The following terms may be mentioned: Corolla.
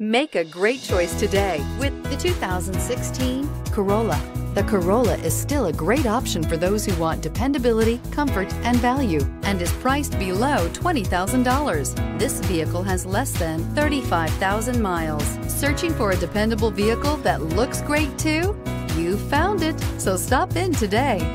Make a great choice today with the 2016 Corolla. The Corolla is still a great option for those who want dependability, comfort, and value, and is priced below $20,000. This vehicle has less than 35,000 miles. Searching for a dependable vehicle that looks great too? You found it, so stop in today.